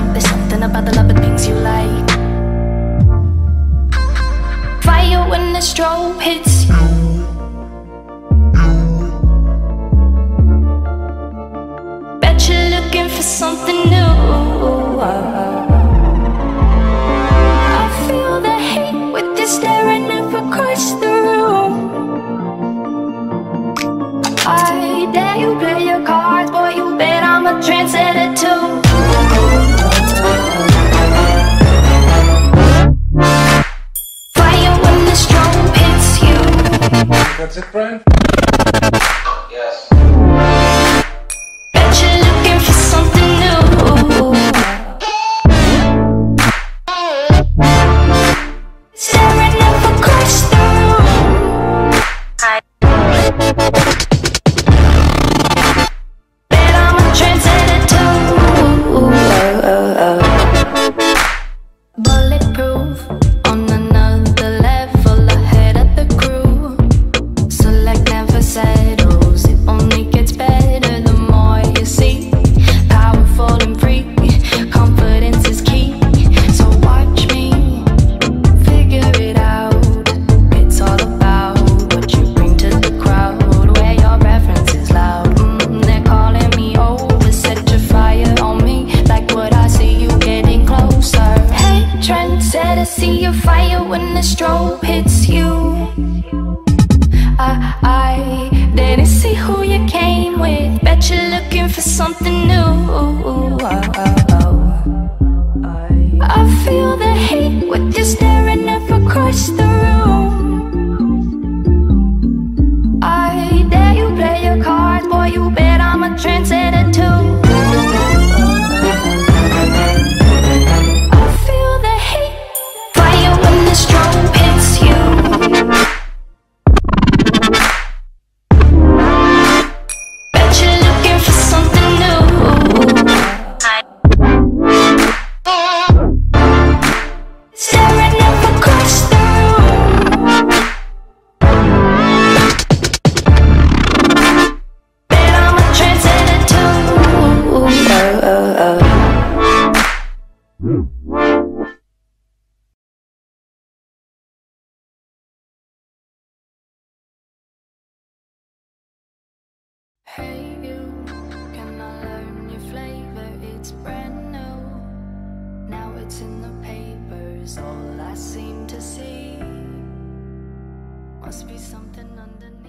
time. There's something about the love of things you like. Fire when the strobe hits you. Bet you're looking for something new. I feel the hate with you staring up across the room. I dare you play your cards, boy, you bet I'm a trendsetter too. That's it, Brian? Yes. Bet you're looking for something new. Staring up across the room. Bet I'm a trendsetter too. Bulletproof. See a fire when the strobe hits you. I didn't see who you came with. Bet you're looking for something new. I feel the hate with you staring up across the room. I dare you play your cards, boy, you bet I'm a trendsetter too. Hey you, can I learn your flavor? It's brand new. Now it's in the papers, all I seem to see must be something underneath.